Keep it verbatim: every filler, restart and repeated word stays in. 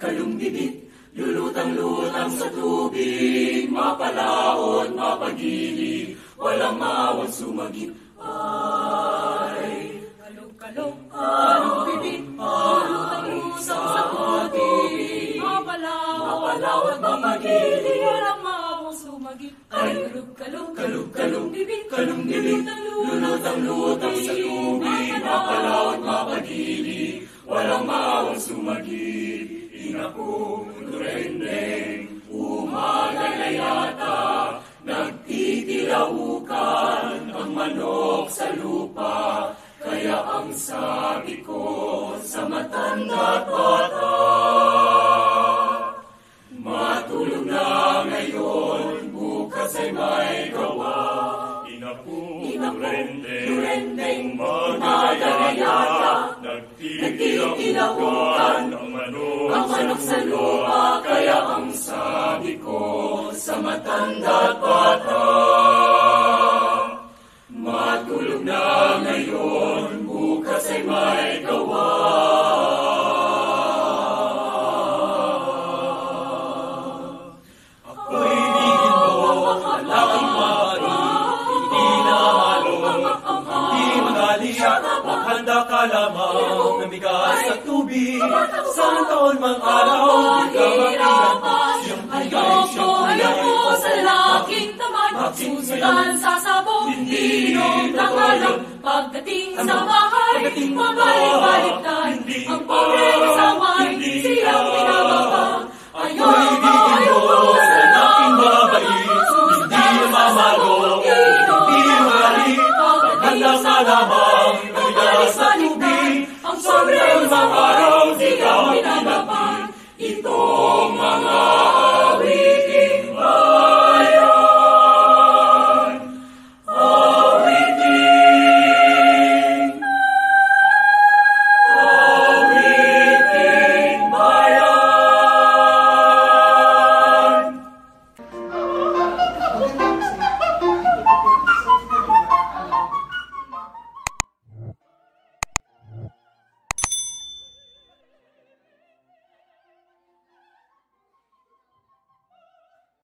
Kalumbibit, lulutang-lutang sa tubig, mapalaon, mapagili, walang mawang sumagip. Ay, kalong-kalong, kalumbibit, lulutang-lutang sa tubig, mapalaon, mapagili, walang mawang sumagip. Ay, kalong-kalong, kalumbibit, kalumbibit, lulutang-lutang sa tubig, mapalaon, mapagili, walang mawang sumagip. Nakumurendeng, umagal na yata, nagtitilaukan ang manok sa lupa. Kaya ang sabi ko sa matanda't bata, matulog na ngayon, bukas ay may gawa. Inakumurendeng, umagal na yata, nagtitilaukan ang Ang manok sa lupa, kaya ang sabi ko sa matanda't bata, matulog na ngayon, bukas ay may gawa. Ako'y bigin mo ang laking mali, hindi nahalo, hindi madali at maghanda ka lamang na bigas at tubig. Saan taon mang araw, ikaw ang hirapan. Siyang ayoko, ayoko sa laking tamad. Susutan sa sabog, inom ng alam. Pagdating sa bahay, mabalik-balik tayo. Ang pobre sa wine, siyang